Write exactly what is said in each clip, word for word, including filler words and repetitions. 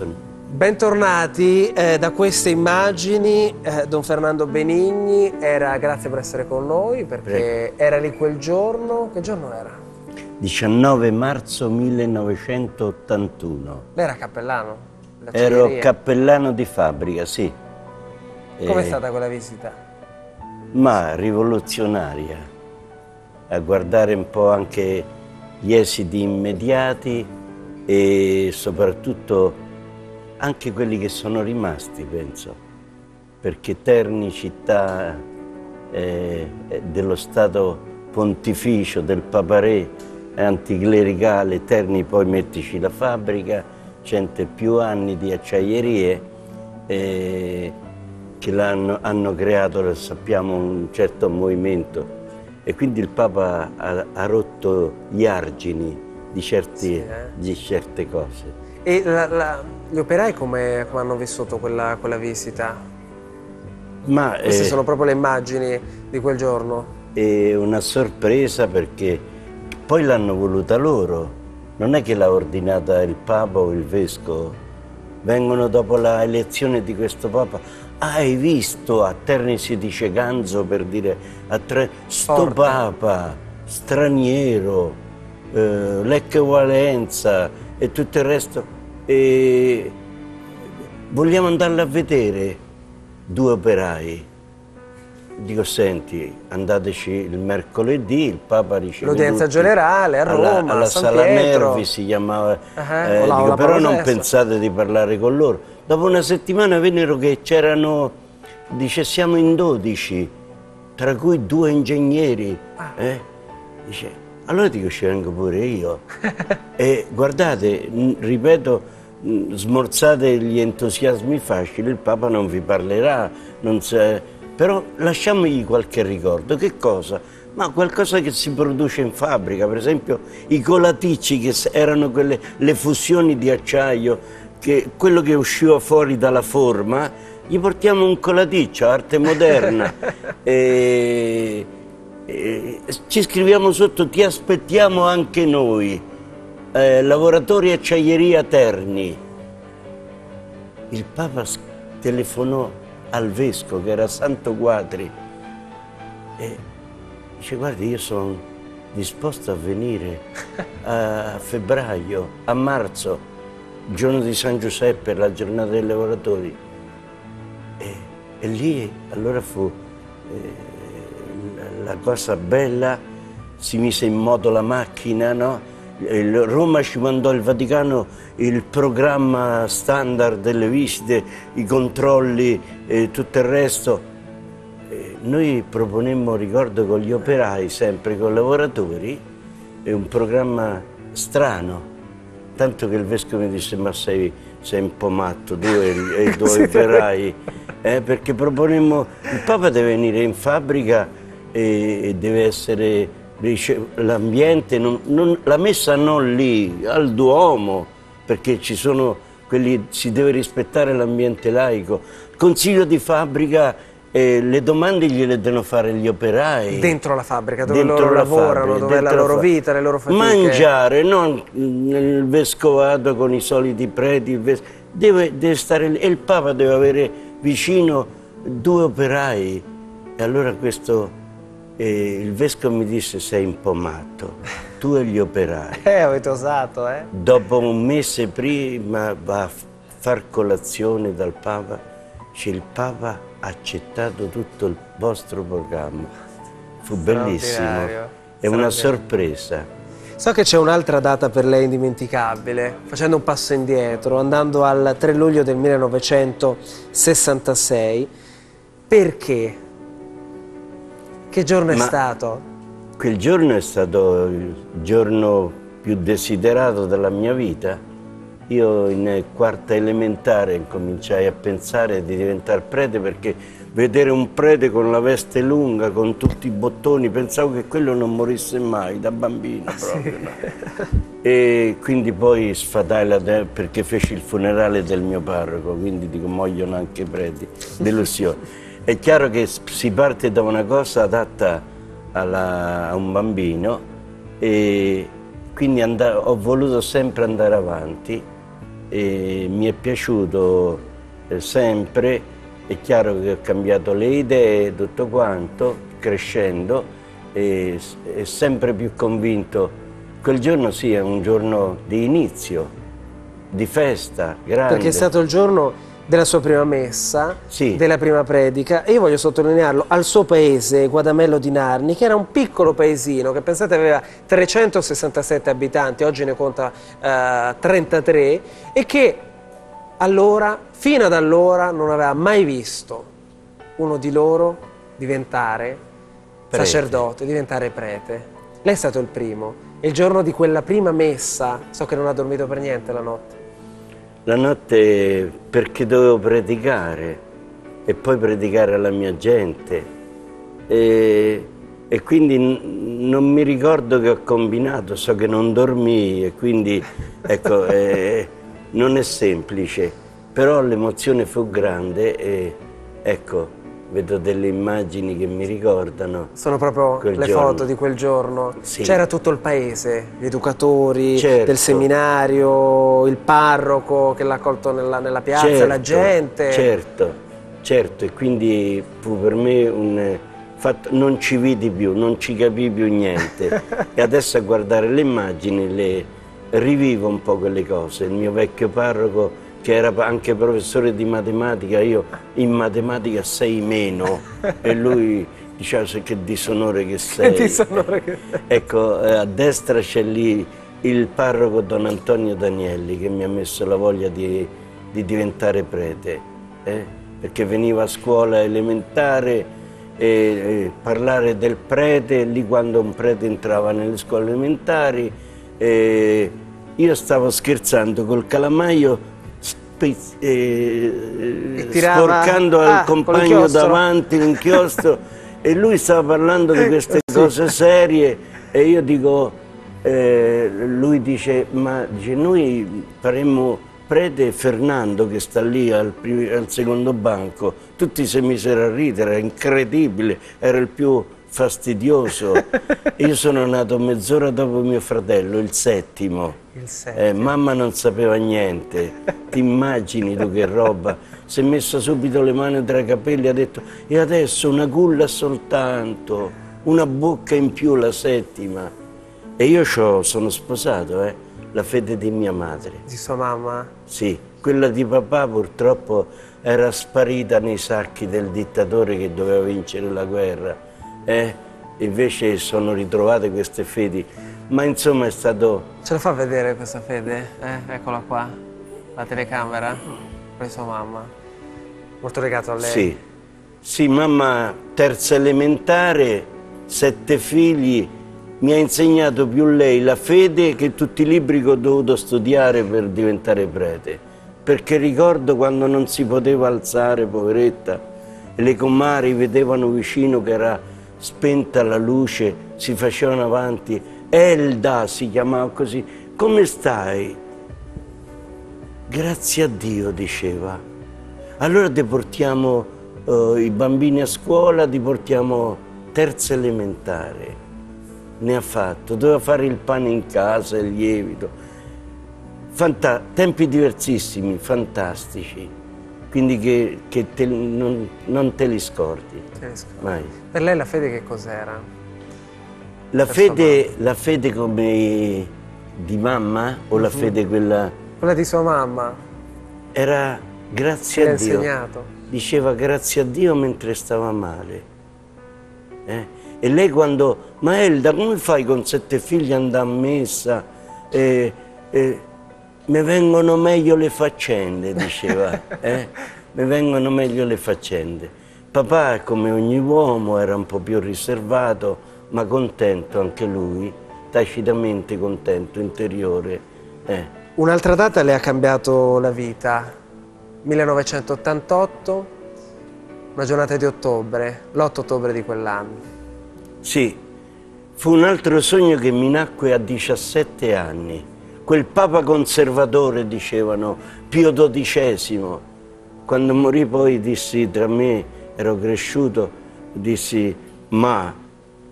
Nelson. Bentornati eh, da queste immagini, eh, Don Fernando Benigni era, grazie per essere con noi, perché Prego. Era lì quel giorno, che giorno era? diciannove marzo millenovecentottantuno. Lei era cappellano? Ero cappellano di fabbrica, sì. Com'è eh, stata quella visita? Ma rivoluzionaria, a guardare un po' anche gli esiti immediati e soprattutto anche quelli che sono rimasti, penso, perché Terni, città eh, dello Stato Pontificio, del Paparè anticlericale, Terni poi mettici la fabbrica, cento e più anni di acciaierie eh, che l'hanno hanno creato, lo sappiamo, un certo movimento. E quindi il Papa ha, ha rotto gli argini di, certi, sì, eh? di certe cose. E la, la, gli operai come com hanno vissuto quella, quella visita? Ma, Queste eh, sono proprio le immagini di quel giorno. È una sorpresa, perché poi l'hanno voluta loro, non è che l'ha ordinata il Papa o il Vescovo. Vengono dopo la elezione di questo Papa. Ah, hai visto, a Terni si dice ganzo per dire a tre, sto Porta. Papa, straniero, eh, l'equivalenza e tutto il resto, e vogliamo andarla a vedere, due operai. Dico, senti, andateci il mercoledì, il Papa riceve l'udienza generale a Roma, alla, alla San Sala Pietro. Nervi si chiamava, uh -huh, eh, dico, però non stesso. Pensate di parlare con loro. Dopo una settimana vennero che c'erano, dice, siamo in dodici, tra cui due ingegneri, ah. eh? dice, allora dico, ci vengo pure io. E guardate, ripeto, smorzate gli entusiasmi facili, il Papa non vi parlerà, non sa, però lasciamogli qualche ricordo. Che cosa? Ma qualcosa che si produce in fabbrica, per esempio i colaticci, che erano quelle, le fusioni di acciaio, che quello che usciva fuori dalla forma, gli portiamo un colaticcio, arte moderna. E... Eh, ci scriviamo sotto, ti aspettiamo anche noi, eh, lavoratori acciaieria Terni. Il Papa telefonò al vescovo, che era Santo Quadri, e dice, guardi, io sono disposto a venire a febbraio, a marzo, il giorno di San Giuseppe, la giornata dei lavoratori. E, e lì allora fu... Eh, la cosa bella, si mise in moto la macchina, no? Il Roma ci mandò, il Vaticano, il programma standard delle visite, i controlli e tutto il resto. E noi proponemmo, ricordo, con gli operai, sempre con i lavoratori, e un programma strano, tanto che il vescovo mi disse, ma sei, sei un po' matto, tu e i tuoi operai, eh? Perché proponemmo, il Papa deve venire in fabbrica e deve essere l'ambiente, la messa non lì, al Duomo, perché ci sono quelli, si deve rispettare l'ambiente laico. Consiglio di fabbrica, eh, le domande gliele devono fare gli operai. Dentro la fabbrica, dove dentro loro la lavorano, fabbrica, dove la loro vita, le loro fatiche. Mangiare, non nel vescovato con i soliti preti, deve, deve stare lì, e il Papa deve avere vicino due operai. E allora questo... E il vescovo mi disse, sei un po' matto, tu e gli operai. Eh, avete osato, eh? Dopo un mese prima va a far colazione dal Papa, c'è il Papa ha accettato tutto il vostro programma. Fu bellissimo, è una sorpresa. So che c'è un'altra data per lei indimenticabile, facendo un passo indietro, andando al tre luglio del millenovecentosessantasei, perché? Che giorno è Ma stato? Quel giorno è stato il giorno più desiderato della mia vita. Io in quarta elementare cominciai a pensare di diventare prete, perché vedere un prete con la veste lunga, con tutti i bottoni, pensavo che quello non morisse mai, da bambino proprio. Ah, sì. E quindi poi sfatai la terra, perché feci il funerale del mio parroco, quindi dico, muoiono anche i preti, delusione. È chiaro che si parte da una cosa adatta alla, a un bambino, e quindi and- ho voluto sempre andare avanti, e mi è piaciuto eh, sempre. È chiaro che ho cambiato le idee e tutto quanto, crescendo, e, e sempre più convinto. Quel giorno sì, è un giorno di inizio, di festa, grande. Perché è stato il giorno della sua prima messa, sì, della prima predica, e io voglio sottolinearlo, al suo paese, Guadamello di Narni, che era un piccolo paesino che, pensate, aveva trecentosessantasette abitanti, oggi ne conta eh, trentatré, e che allora, fino ad allora, non aveva mai visto uno di loro diventare prete, sacerdote, diventare prete. Lei è stato il primo. Il giorno di quella prima messa, so che non ha dormito per niente la notte. La notte perché dovevo predicare e poi predicare alla mia gente e, e quindi non mi ricordo che ho combinato, so che non dormii e quindi ecco, eh, non è semplice, però l'emozione fu grande e ecco, vedo delle immagini che mi ricordano. Sono proprio le giorno. foto di quel giorno. Sì. C'era tutto il paese, gli educatori, certo, del seminario, il parroco che l'ha accolto nella, nella piazza, certo, la gente. Certo, certo, e quindi fu per me un fatto, non ci vidi più, non ci capii più niente. E adesso a guardare le immagini le rivivo un po' quelle cose. Il mio vecchio parroco, che era anche professore di matematica, io in matematica sei meno, e lui diceva che disonore che sei. Che disonore che sei. Ecco, a destra c'è lì il parroco Don Antonio Danielli, che mi ha messo la voglia di, di diventare prete, eh? Perché veniva a scuola elementare e, e parlare del prete, lì quando un prete entrava nelle scuole elementari, e io stavo scherzando col calamaio, E tirava, sporcando ah, al compagno davanti l'inchiostro e lui stava parlando di queste cose serie e io dico, eh, lui dice, ma dice, noi faremmo prete Fernando che sta lì al, al secondo banco, tutti si misero a ridere, era incredibile, era il più fastidioso. Io sono nato mezz'ora dopo mio fratello, il settimo. Il settimo. Eh, mamma non sapeva niente. Ti immagini tu che roba? Si è messa subito le mani tra i capelli e ha detto e adesso una culla soltanto, una bocca in più la settima. E io sono sposato, eh, la fede di mia madre. Di sua mamma? Sì, quella di papà purtroppo era sparita nei sacchi del dittatore che doveva vincere la guerra. Eh, invece sono ritrovate queste fedi, ma insomma è stato... Ce la fa vedere questa fede? Eh? Eccola qua, la telecamera, per sua mamma, molto legato a lei. Sì, sì, mamma terza elementare, sette figli, mi ha insegnato più lei la fede che tutti i libri che ho dovuto studiare per diventare prete, perché ricordo quando non si poteva alzare, poveretta, le comari vedevano vicino che era spenta la luce, si facevano avanti, Elda si chiamava così, come stai? Grazie a Dio, diceva. Allora ti portiamo uh, i bambini a scuola, ti portiamo terza elementare. Ne ha fatto, doveva fare il pane in casa, il lievito. Fanta- tempi diversissimi, fantastici, quindi che, che te, non, non te li scordi. Te li scordi. Mai. Per lei la fede che cos'era? La, la fede come di mamma o la fede quella... Quella di sua mamma. Era grazie a Dio. Insegnato. Diceva grazie a Dio mentre stava male. Eh? E lei quando... Ma Elda, come fai con sette figli ad andare a messa? Eh, eh, mi vengono meglio le faccende, diceva. Eh? Mi vengono meglio le faccende. Papà, come ogni uomo, era un po' più riservato, ma contento anche lui, tacitamente contento, interiore. Eh. Un'altra data le ha cambiato la vita, millenovecentottantotto, una giornata di ottobre, l'otto ottobre di quell'anno. Sì, fu un altro sogno che mi nacque a diciassette anni. Quel papa conservatore, dicevano, Pio dodicesimo, quando morì poi dissi tra me... Ero cresciuto, dissi, ma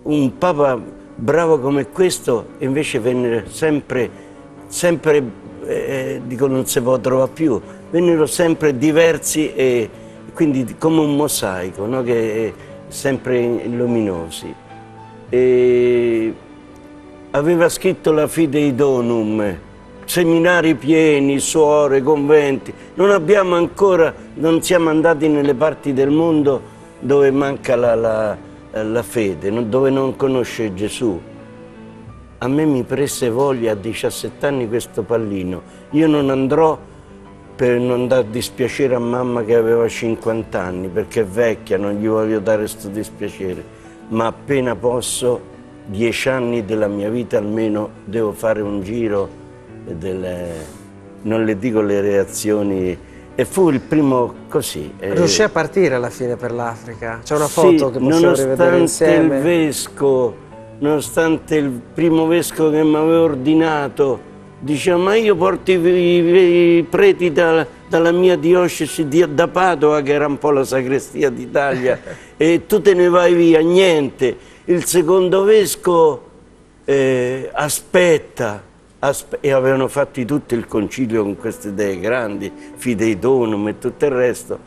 un papa bravo come questo invece venne sempre, sempre eh, dico, non si può trovare più. Vennero sempre diversi, e quindi come un mosaico, no? Che è sempre luminosi. E aveva scritto la Fidei Donum, seminari pieni, suore, conventi. Non abbiamo ancora, non siamo andati nelle parti del mondo dove manca la, la, la fede, dove non conosce Gesù. A me mi prese voglia a diciassette anni questo pallino. Io non andrò per non dar dispiacere a mamma che aveva cinquanta anni, perché è vecchia, non gli voglio dare questo dispiacere, ma appena posso, dieci anni della mia vita almeno, devo fare un giro delle... non le dico le reazioni. E fu il primo così. Riuscì a partire alla fine per l'Africa? C'è una foto, sì, che possiamo rivedere insieme. Nonostante il vescovo, nonostante il primo vescovo che mi aveva ordinato, diceva: ma io porto i, i preti da, dalla mia diocesi di, da Padova, che era un po' la sagrestia d'Italia, e tu te ne vai via, niente. Il secondo vescovo eh, aspetta, aspe e avevano fatto tutto il concilio con queste idee grandi, Fidei Donum e tutto il resto,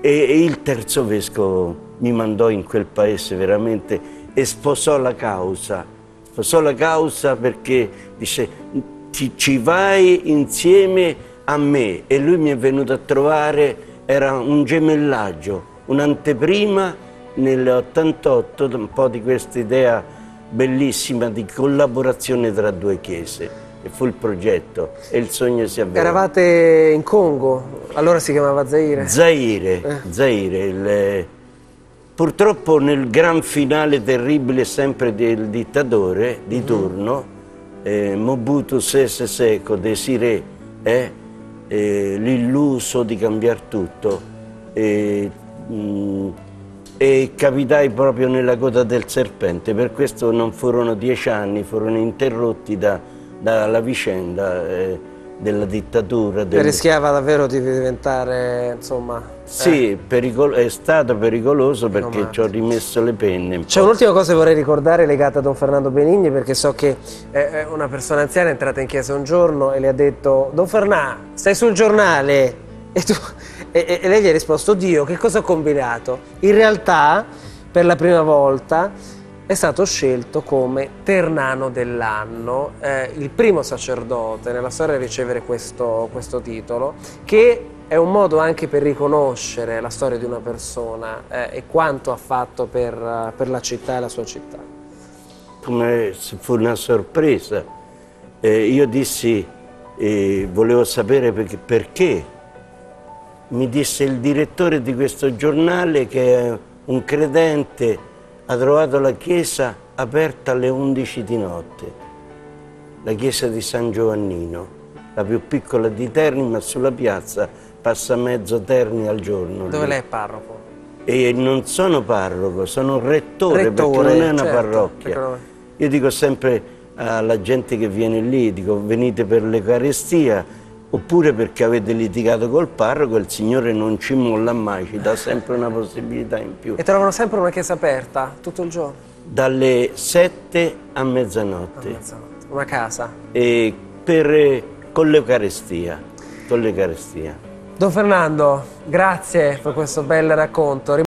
e, e il terzo vescovo mi mandò in quel paese veramente. E sposò la causa, sposò la causa perché dice: ci, ci vai insieme a me. E lui mi è venuto a trovare, era un gemellaggio, un'anteprima nell'ottantotto, un po' di questa idea bellissima di collaborazione tra due chiese. E fu il progetto e il sogno si avverò. Eravate in Congo, allora si chiamava Zaire. Zaire, eh. Zaire, il... Purtroppo nel gran finale terribile sempre del dittatore di turno, eh, Mobutu Sese Seko, Desiré, eh, eh, l'illuso di cambiare tutto, eh, mh, e capitai proprio nella coda del serpente. Per questo non furono dieci anni, furono interrotti da, dalla vicenda eh, della dittatura. Del... rischiava davvero di diventare, insomma... Sì, pericolo... è stato pericoloso perché no, ci ho rimesso le penne. C'è un'ultima cosa che vorrei ricordare legata a Don Fernando Benigni, perché so che eh, una persona anziana è entrata in chiesa un giorno e le ha detto: Don Fernando, stai sul giornale? E, tu... e, e lei gli ha risposto: Dio, che cosa ho combinato? In realtà, per la prima volta, è stato scelto come Ternano dell'anno, eh, il primo sacerdote nella storia a ricevere questo, questo titolo, che... è un modo anche per riconoscere la storia di una persona eh, e quanto ha fatto per, per la città e la sua città. Come fu una sorpresa. Eh, io dissi, eh, volevo sapere perché, perché. Mi disse il direttore di questo giornale che un credente ha trovato la chiesa aperta alle undici di notte, la chiesa di San Giovannino, la più piccola di Terni, ma sulla piazza passa mezzo Terni al giorno. Dove lì. Lei è parroco? E non sono parroco, sono rettore, rettore perché non è una certo, parrocchia. Non... Io dico sempre alla gente che viene lì, dico: venite per l'Eucaristia, oppure perché avete litigato col parroco, il Signore non ci molla mai, ci dà sempre una possibilità in più. E trovano sempre una chiesa aperta, tutto il giorno? Dalle sette a mezzanotte. A mezzanotte. Una casa? E per, con l'Eucaristia, con l'Eucaristia. Don Fernando, grazie per questo bel racconto.